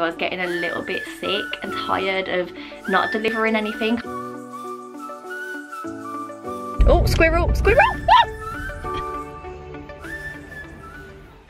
I was getting a little bit sick and tired of not delivering anything. Oh, squirrel, squirrel!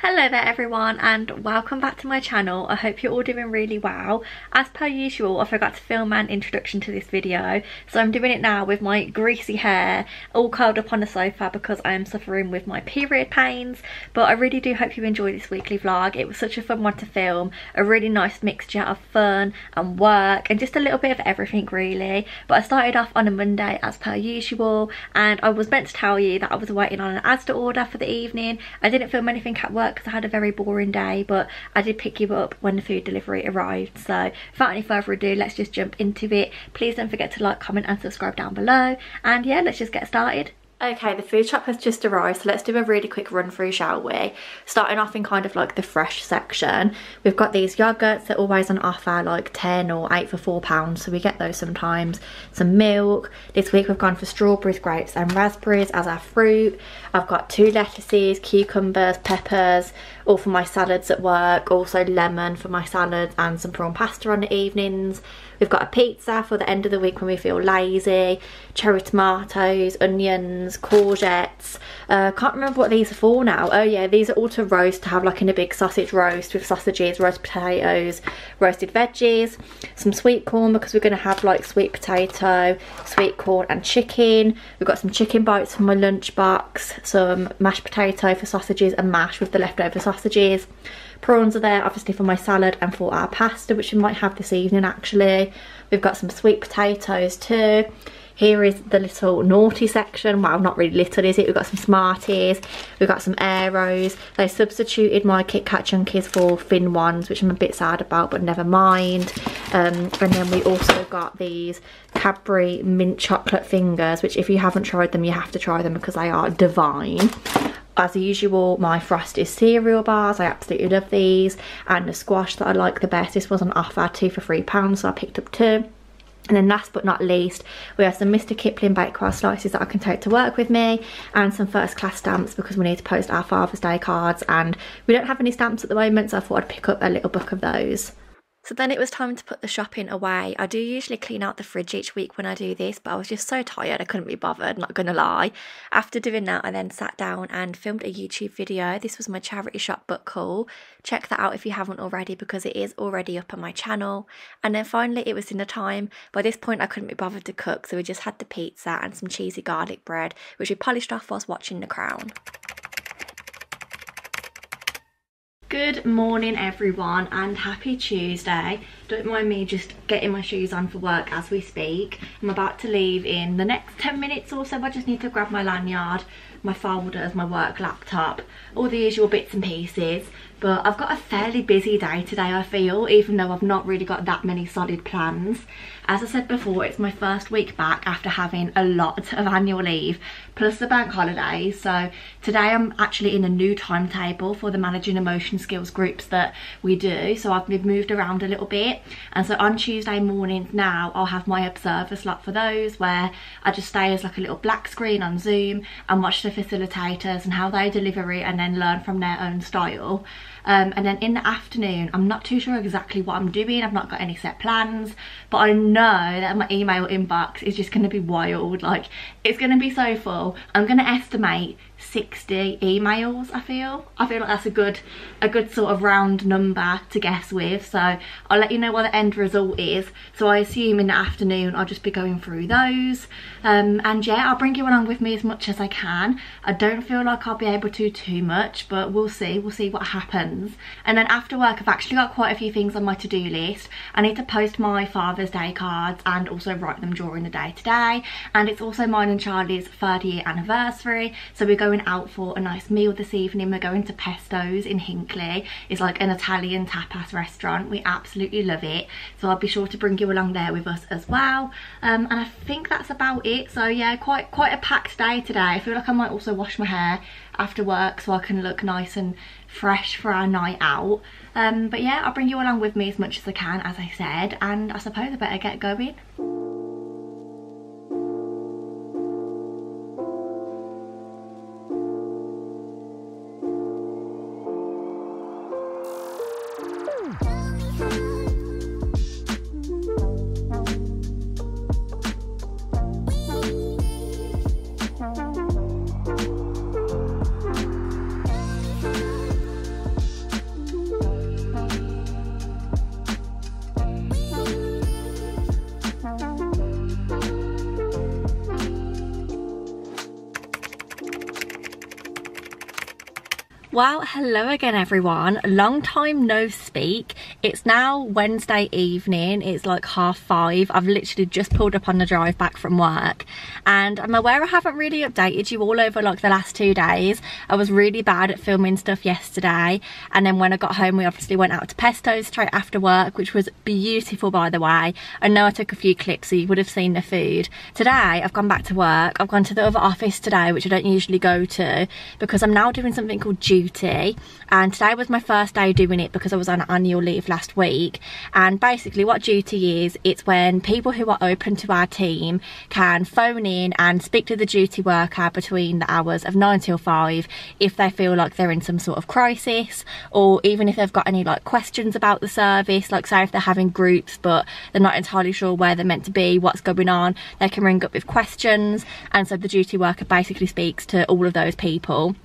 Hello there everyone and welcome back to my channel. I hope you're all doing really well. As per usual, I forgot to film an introduction to this video, so I'm doing it now with my greasy hair all curled up on the sofa because I am suffering with my period pains. But I really do hope you enjoy this weekly vlog. It was such a fun one to film, a really nice mixture of fun and work and just a little bit of everything really. But I started off on a Monday as per usual, and I was meant to tell you that I was waiting on an Asda order for the evening. I didn't film anything at work because I had a very boring day, but I did pick you up when the food delivery arrived. So without any further ado, let's just jump into it. Please don't forget to like, comment and subscribe down below, and yeah, let's just get started. Okay, the food shop has just arrived, so let's do a really quick run through, shall we? Starting off in kind of like the fresh section, we've got these yogurts. They're always on offer, like 10 or 8 for £4, so we get those sometimes. Some milk. This week we've gone for strawberries, grapes and raspberries as our fruit. I've got 2 lettuces, cucumbers, peppers, all for my salads at work. Also lemon for my salads and some prawn pasta on the evenings. We've got a pizza for the end of the week when we feel lazy, cherry tomatoes, onions, courgettes. Can't remember what these are for now. Oh yeah, these are all to roast, to have like in a big sausage roast with sausages, roast potatoes, roasted veggies, some sweet corn because we're going to have like sweet potato, sweet corn and chicken. We've got some chicken bites for my lunchbox, some mashed potato for sausages and mash with the leftover sausages. Prawns are there obviously for my salad and for our pasta, which we might have this evening actually. We've got some sweet potatoes too. Here is the little naughty section. Well, not really little, is it? We've got some Smarties, we've got some Aeros. They substituted my Kit Kat Chunkies for thin ones, which I'm a bit sad about, but never mind. And then we also got these Cadbury mint chocolate fingers, which if you haven't tried them, you have to try them because they are divine. As usual, my Frosties cereal bars, I absolutely love these, and the squash that I like the best. This was on offer, 2 for £3, so I picked up 2. And then last but not least, we have some Mr. Kipling Bakewell slices that I can take to work with me, and some first class stamps because we need to post our Father's Day cards and we don't have any stamps at the moment, so I thought I'd pick up a little book of those. So then it was time to put the shopping away. I do usually clean out the fridge each week when I do this, but I was just so tired I couldn't be bothered, not gonna lie. After doing that, I then sat down and filmed a YouTube video. This was my charity shop book haul. Check that out if you haven't already because it is already up on my channel. And then finally it was dinner time. By this point I couldn't be bothered to cook, so we just had the pizza and some cheesy garlic bread, which we polished off whilst watching The Crown. Good morning everyone and happy Tuesday. Don't mind me just getting my shoes on for work as we speak. I'm about to leave in the next 10 minutes or so. I just need to grab my lanyard, my folders, my work laptop, all the usual bits and pieces. But I've got a fairly busy day today, I feel, even though I've not really got that many solid plans. As I said before, it's my first week back after having a lot of annual leave, plus the bank holiday. So today I'm actually in a new timetable for the managing emotion skills groups that we do. So I've been moved around a little bit. And so on Tuesday mornings now, I'll have my observer slot for those where I just stay as like a little black screen on Zoom and watch the facilitators and how they deliver it and then learn from their own style. And then in the afternoon, I'm not too sure exactly what I'm doing. I've not got any set plans, but I know that my email inbox is just going to be wild. Like, it's going to be so full. I'm going to estimate 60 emails, I feel. I feel like that's a good sort of round number to guess with. So I'll let you know what the end result is. So I assume in the afternoon, I'll just be going through those. And yeah, I'll bring you along with me as much as I can. I don't feel like I'll be able to too much, but we'll see. We'll see what happens. And then after work, I've actually got quite a few things on my to-do list. I need to post my Father's Day cards and also write them during the day today. And it's also mine and Charlie's 3rd-year anniversary. So we go out for a nice meal this evening. We're going to Pesto's in Hinckley. It's like an Italian tapas restaurant. We absolutely love it, so I'll be sure to bring you along there with us as well. And I think that's about it. So yeah, quite a packed day today. I feel like I might also wash my hair after work so I can look nice and fresh for our night out. But yeah, I'll bring you along with me as much as I can, as I said, and I suppose I better get going. Well, hello again everyone, long time no speak. It's now Wednesday evening, it's like 5:30. I've literally just pulled up on the drive back from work, and I'm aware I haven't really updated you all over like the last 2 days. I was really bad at filming stuff yesterday, and then when I got home we obviously went out to Pesto's straight after work, which was beautiful by the way. I know I took a few clips so you would have seen the food. Today I've gone back to work, I've gone to the other office today, which I don't usually go to because I'm now doing something called duty, and today was my first day doing it because I was on annual leave last week. And basically what duty is, it's when people who are open to our team can phone in and speak to the duty worker between the hours of 9 till 5 if they feel like they're in some sort of crisis, or even if they've got any like questions about the service, like say if they're having groups but they're not entirely sure where they're meant to be, what's going on, they can ring up with questions. And so the duty worker basically speaks to all of those people.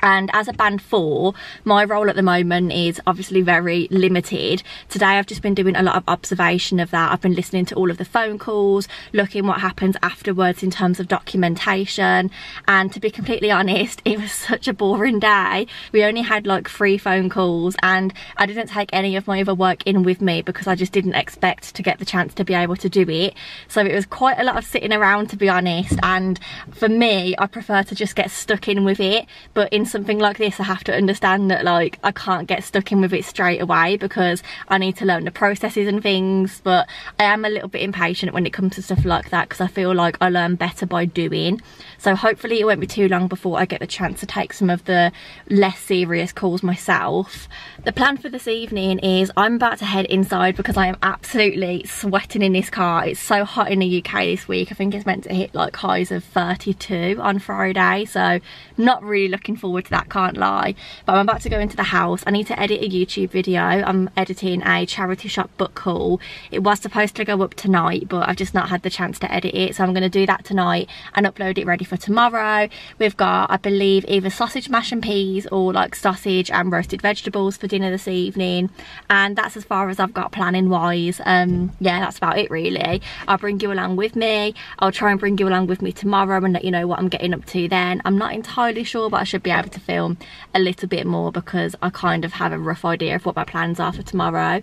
And as a band 4, my role at the moment is obviously very limited. Today I've just been doing a lot of observation of that. I've been listening to all of the phone calls, looking what happens afterwards in terms of documentation. And to be completely honest, it was such a boring day. We only had like 3 phone calls, and I didn't take any of my other work in with me because I just didn't expect to get the chance to be able to do it. So it was quite a lot of sitting around, to be honest. And for me, I prefer to just get stuck in with it. But in something like this, I have to understand that like I can't get stuck in with it straight away because I need to learn the processes and things. But I am a little bit impatient when it comes to stuff like that because I feel like I learn better by doing. So hopefully it won't be too long before I get the chance to take some of the less serious calls myself. The plan for this evening is I'm about to head inside because I am absolutely sweating in this car. It's so hot in the UK this week. I think it's meant to hit like highs of 32 on Friday, so not really looking forward to that, can't lie. But I'm about to go into the house. I need to edit a YouTube video. I'm editing a charity shop book haul. It was supposed to go up tonight but I've just not had the chance to edit it, so I'm going to do that tonight and upload it ready for tomorrow. We've got, I believe, either sausage mash and peas or like sausage and roasted vegetables for dinner this evening, and that's as far as I've got planning wise. Yeah, that's about it really. I'll bring you along with me. I'll try and bring you along with me tomorrow and let you know what I'm getting up to then. I'm not entirely sure, but I should be able to film a little bit more because I kind of have a rough idea of what my plans are for tomorrow.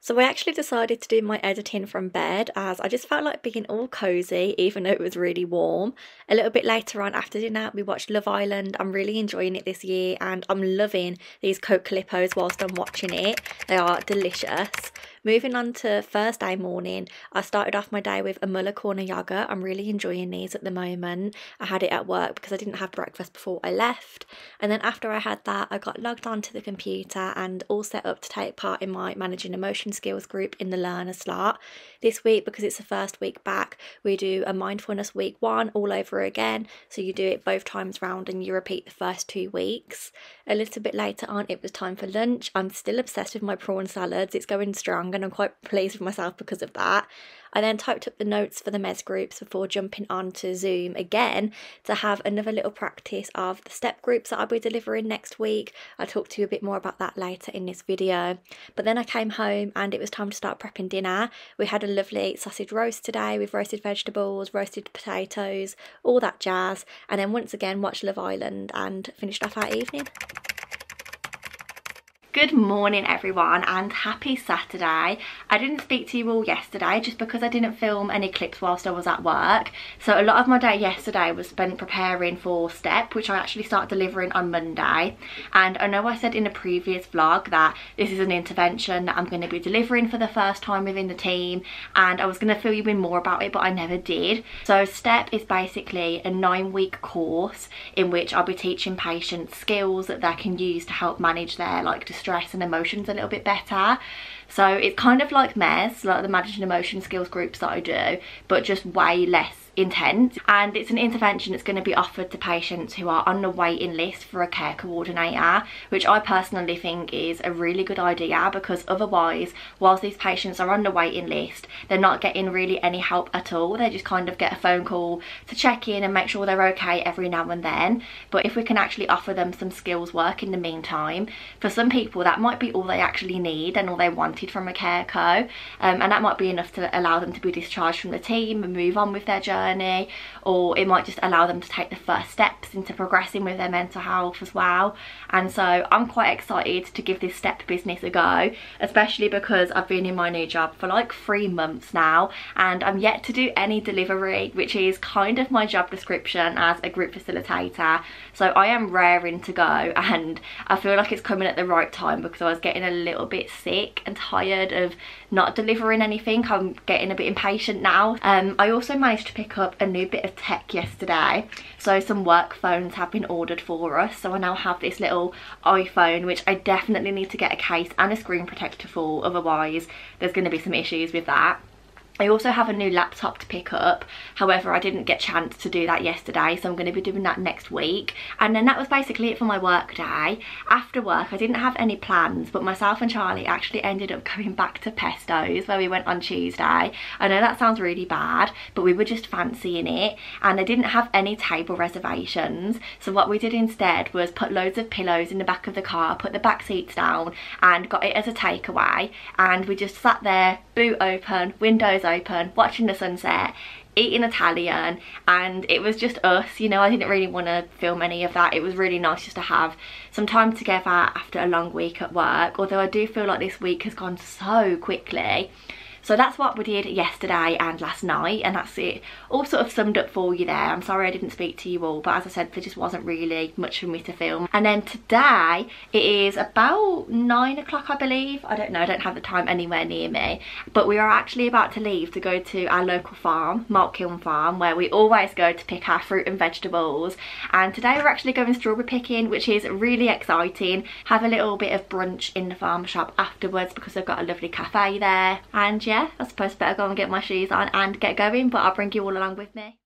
So I actually decided to do my editing from bed as I just felt like being all cosy even though it was really warm. A little bit later on after dinner we watched Love Island. I'm really enjoying it this year and I'm loving these Coke Calippos whilst I'm watching it. They are delicious. Moving on to Thursday morning, I started off my day with a Muller Corner yoghurt. I'm really enjoying these at the moment. I had it at work because I didn't have breakfast before I left. And then after I had that, I got logged onto the computer and all set up to take part in my Managing Emotion Skills group in the Learner's Lot. This week, because it's the first week back, we do a mindfulness week 1 all over again. So you do it both times round and you repeat the first 2 weeks. A little bit later on, it was time for lunch. I'm still obsessed with my prawn salads. It's going strong and I'm quite pleased with myself because of that. I then typed up the notes for the MES groups before jumping on to Zoom again to have another little practice of the STEP groups that I'll be delivering next week. I'll talk to you a bit more about that later in this video. But then I came home and it was time to start prepping dinner. We had a lovely sausage roast today with roasted vegetables, roasted potatoes, all that jazz, and then once again watched Love Island and finished off our evening. Good morning everyone and happy Saturday. I didn't speak to you all yesterday just because I didn't film any clips whilst I was at work. So a lot of my day yesterday was spent preparing for STEP, which I actually start delivering on Monday. And I know I said in a previous vlog that this is an intervention that I'm going to be delivering for the first time within the team, and I was going to fill you in more about it but I never did. So STEP is basically a 9-week course in which I'll be teaching patients skills that they can use to help manage their like stress and emotions a little bit better. So it's kind of like MES, like the Managing Emotion Skills groups that I do, but just way less intense. And it's an intervention that's going to be offered to patients who are on the waiting list for a care coordinator, which I personally think is a really good idea because otherwise, whilst these patients are on the waiting list, they're not getting really any help at all. They just kind of get a phone call to check in and make sure they're okay every now and then. But if we can actually offer them some skills work in the meantime, for some people that might be all they actually need and all they wanted from a care co, and that might be enough to allow them to be discharged from the team and move on with their journey journey, or it might just allow them to take the first steps into progressing with their mental health as well. And so I'm quite excited to give this STEP business a go, especially because I've been in my new job for like 3 months now and I'm yet to do any delivery, which is kind of my job description as a group facilitator. So I am raring to go, and I feel like it's coming at the right time because I was getting a little bit sick and tired of not delivering anything. I'm getting a bit impatient now. I also managed to pick up a new bit of tech yesterday, so some work phones have been ordered for us. So I now have this little iPhone, which I definitely need to get a case and a screen protector for, otherwise there's going to be some issues with that. I also have a new laptop to pick up, however I didn't get a chance to do that yesterday, so I'm going to be doing that next week. And then that was basically it for my work day. After work I didn't have any plans, but myself and Charlie actually ended up going back to Pesto's where we went on Tuesday. I know that sounds really bad, but we were just fancying it, and I didn't have any table reservations. So what we did instead was put loads of pillows in the back of the car, put the back seats down and got it as a takeaway, and we just sat there, boot open, windows open, watching the sunset, eating Italian, and it was just us, you know. I didn't really want to film any of that. It was really nice just to have some time together after a long week at work, although I do feel like this week has gone so quickly. So that's what we did yesterday and last night, and that's it all sort of summed up for you there. I'm sorry I didn't speak to you all, but as I said, there just wasn't really much for me to film. And then today it is about 9 o'clock, I believe. I don't know, I don't have the time anywhere near me, but we are actually about to leave to go to our local farm, Mark Kiln Farm, where we always go to pick our fruit and vegetables. And today we're actually going strawberry picking, which is really exciting. Have a little bit of brunch in the farm shop afterwards because they've got a lovely cafe there. And yeah, I suppose I better go and get my shoes on and get going, but I'll bring you all along with me.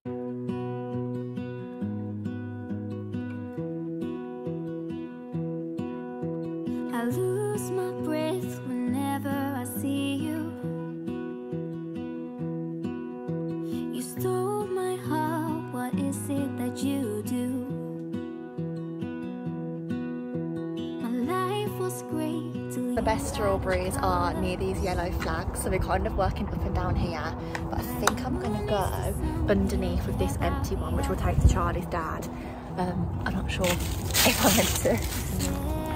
I lose my breath whenever I see you. You stole my heart, what is it that you do? My life was great. The best strawberries are near these yellow flags, so we're kind of working up and down here, but I think I'm going to go underneath with this empty one, which we'll take to Charlie's dad. I'm not sure if I meant to.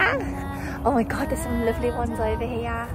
Ah! Oh my god, there's some lovely ones over here.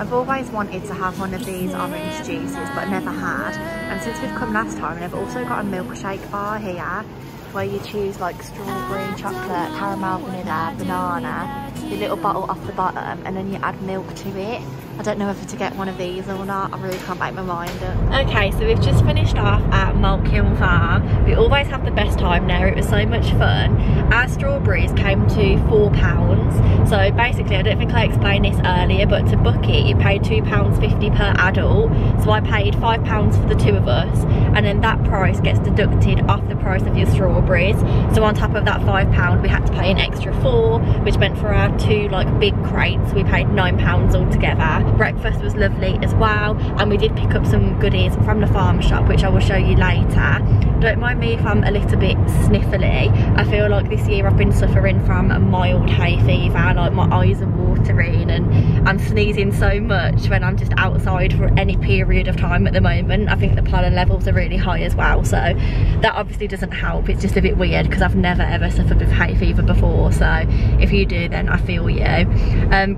I've always wanted to have one of these orange juices, but never had. And since we've come last time, they've also got a milkshake bar here where you choose like strawberry, chocolate, caramel, vanilla, banana, your little bottle off the bottom, and then you add milk to it. I don't know whether to get one of these or not. I really can't make my mind up. Okay, so we've just finished off at Mark Kiln Farm. We always have the best time there. It was so much fun. Our strawberries came to £4. So basically, I don't think I explained this earlier, but to book it, you pay £2.50 per adult. So I paid £5 for the two of us, and then that price gets deducted off the price of your strawberries. So on top of that £5, we had to pay an extra £4, which meant for our two like big crates, we paid £9 altogether. Breakfast was lovely as well, and we did pick up some goodies from the farm shop, which I will show you later. Don't mind me if I'm a little bit sniffly. I feel like this year I've been suffering from a mild hay fever. Like my eyes are watering and I'm sneezing so much when I'm just outside for any period of time at the moment. I think the pollen levels are really high as well, so that obviously doesn't help. It's just a bit weird because I've never ever suffered with hay fever before, so if you do, then I feel you.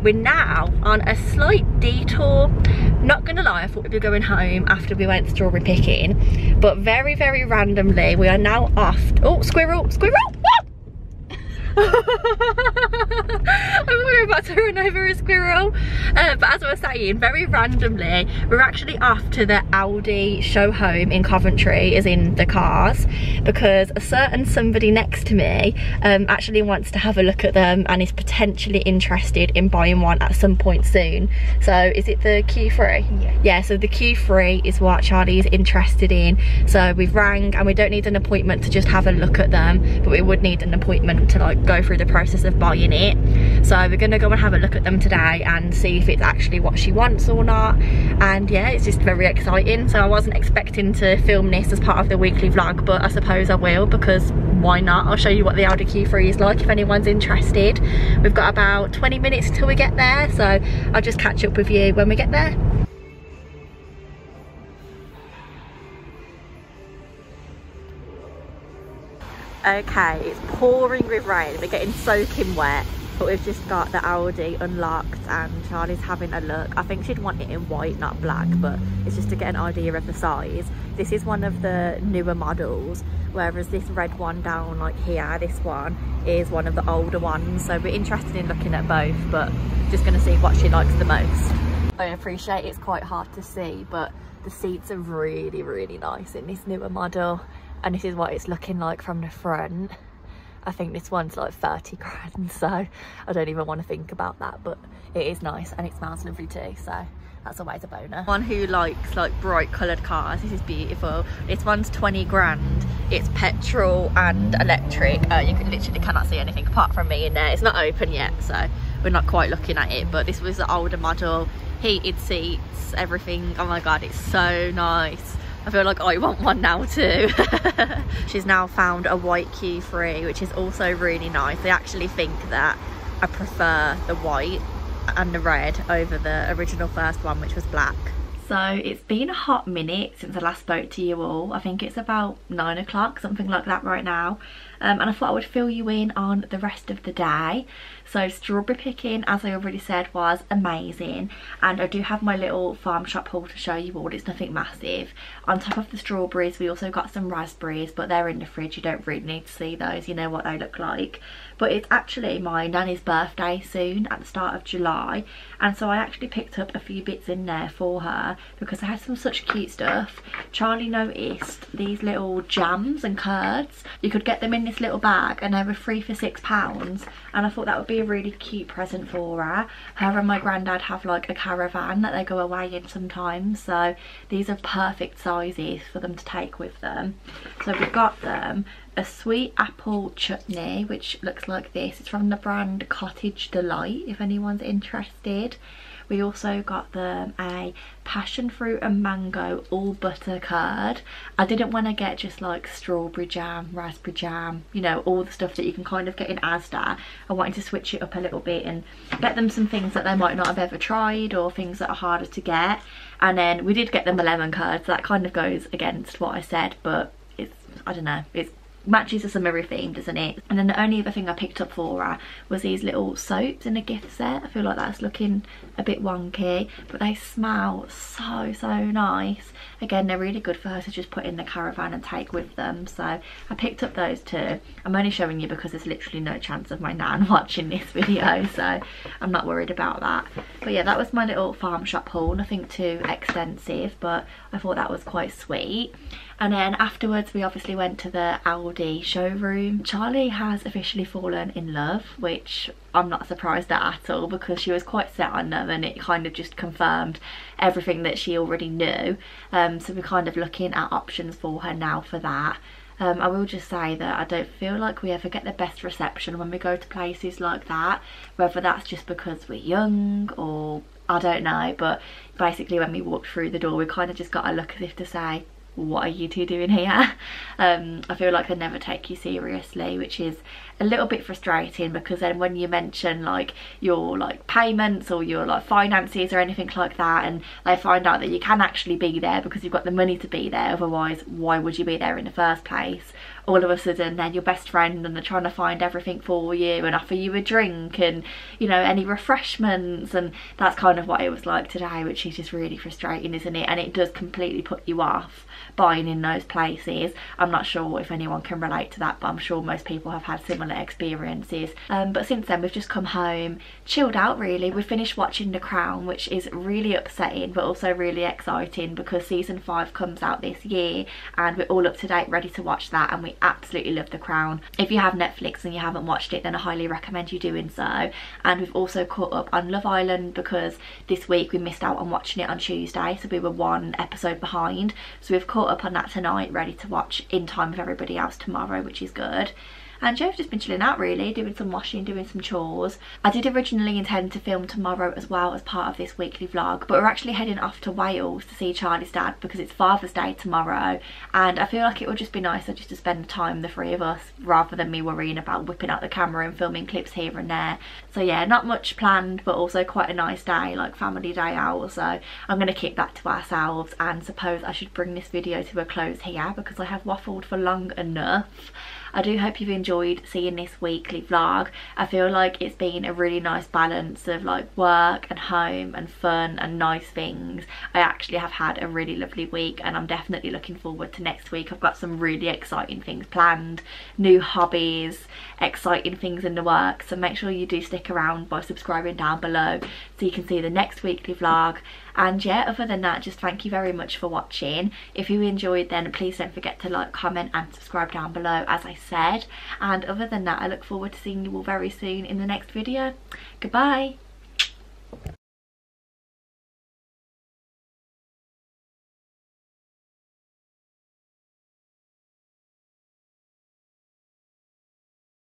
We're now on a slight detour. Not gonna lie, I thought we'd be going home after we went strawberry picking, but very, very randomly we are now off. Oh, squirrel, squirrel! I'm about to run over a squirrel. But as I was saying, very randomly, we're actually off to the Audi show home in Coventry, as in the cars, because a certain somebody next to me actually wants to have a look at them and is potentially interested in buying one at some point soon. So is it the Q3? Yeah. Yeah, so the Q3 is what Charlie's interested in. So we've rang and we don't need an appointment to just have a look at them, but we would need an appointment to like go through the process of buying it. So we're gonna go and have a look at them today and see if it's actually what she wants or not. And yeah, it's just very exciting. So I wasn't expecting to film this as part of the weekly vlog, but I suppose I will, because why not? I'll show you what the Audi Q3 is like if anyone's interested. We've got about 20 minutes till we get there, so I'll just catch up with you when we get there. Okay, it's pouring with rain, we're getting soaking wet, but we've just got the Audi unlocked and Charlie's having a look. I think she'd want it in white, not black, but it's just to get an idea of the size. This is one of the newer models, whereas this red one down like here, this one is one of the older ones. So we're interested in looking at both, but just going to see what she likes the most. I appreciate it's quite hard to see, but the seats are really, really nice in this newer model. And this is what it's looking like from the front. I think this one's like 30 grand, so I don't even want to think about that, but it is nice and it smells lovely too, so that's always a bonus. One who likes like bright coloured cars, this is beautiful. This one's 20 grand. It's petrol and electric. You literally cannot see anything apart from me in there. It's not open yet, so we're not quite looking at it, but this was the older model. Heated seats, everything. Oh my God, it's so nice. I feel like I want one now too. She's now found a white Q3, which is also really nice. I actually think that I prefer the white and the red over the original first one, which was black. So it's been a hot minute since I last spoke to you all. I think it's about 9 o'clock, something like that right now. And I thought I would fill you in on the rest of the day. So strawberry picking, as I already said, was amazing. And I do have my little farm shop haul to show you all. It's nothing massive. On top of the strawberries, we also got some raspberries, but they're in the fridge. You don't really need to see those. You know what they look like. But it's actually my nanny's birthday soon at the start of July. And so I actually picked up a few bits in there for her because I had some such cute stuff. Charlie noticed these little jams and curds. You could get them in this little bag and they were free for £6. And I thought that would be a really cute present for her. Her and my granddad have like a caravan that they go away in sometimes, so these are perfect sizes for them to take with them. So we got them a sweet apple chutney, which looks like this. It's from the brand Cottage Delight, if anyone's interested. We also got them a passion fruit and mango all butter curd. I didn't want to get just like strawberry jam, raspberry jam, you know, all the stuff that you can kind of get in Asda. I wanted to switch it up a little bit and get them some things that they might not have ever tried or things that are harder to get. And then we did get them a lemon curd, so that kind of goes against what I said, but it's, I don't know, it's matches a summery theme, doesn't it? And then the only other thing I picked up for her was these little soaps in a gift set. I feel like that's looking a bit wonky, but they smell so, so nice. Again, they're really good for her to just put in the caravan and take with them. So I picked up those two. I'm only showing you because there's literally no chance of my nan watching this video, so I'm not worried about that. But yeah, that was my little farm shop haul. Nothing too extensive, but I thought that was quite sweet. And then afterwards, we obviously went to the Audi showroom. Charlie has officially fallen in love, which I'm not surprised at all because she was quite set on them and it kind of just confirmed everything that she already knew. So we're kind of looking at options for her now for that. I will just say that I don't feel like we ever get the best reception when we go to places like that, whether that's just because we're young or I don't know, but basically when we walked through the door, we kind of just got a look as if to say, what are you two doing here? I feel like they never take you seriously, which is a little bit frustrating because then when you mention like your like payments or your like finances or anything like that, and they find out that you can actually be there because you've got the money to be there, otherwise why would you be there in the first place? all of a sudden they're your best friend and they're trying to find everything for you and offer you a drink and, you know, any refreshments. And that's kind of what it was like today, which is just really frustrating, isn't it? And it does completely put you off buying in those places. I'm not sure if anyone can relate to that, but I'm sure most people have had similar experiences. But since then we've just come home, chilled out really. We finished watching The Crown, which is really upsetting but also really exciting because season 5 comes out this year and we're all up to date, ready to watch that, and we absolutely love The Crown. If you have Netflix and you haven't watched it, then I highly recommend you doing so. And we've also caught up on Love Island because this week we missed out on watching it on Tuesday, so we were one episode behind. So we've caught up on that tonight, ready to watch in time with everybody else tomorrow, which is good. And yeah, I've just been chilling out really, doing some washing, doing some chores. I did originally intend to film tomorrow as well as part of this weekly vlog, but we're actually heading off to Wales to see Charlie's dad because it's Father's Day tomorrow, and I feel like it would just be nicer just to spend the time, the three of us, rather than me worrying about whipping out the camera and filming clips here and there. So yeah, not much planned, but also quite a nice day, like family day out, so I'm going to keep that to ourselves. And suppose I should bring this video to a close here because I have waffled for long enough. I do hope you've enjoyed seeing this weekly vlog. I feel like it's been a really nice balance of like work and home and fun and nice things. I actually have had a really lovely week and I'm definitely looking forward to next week. I've got some really exciting things planned, new hobbies, exciting things in the works. So make sure you do stick around by subscribing down below so you can see the next weekly vlog. And yeah, other than that, just thank you very much for watching. If you enjoyed, then please don't forget to like, comment and subscribe down below, as I said. And other than that, I look forward to seeing you all very soon in the next video. Goodbye.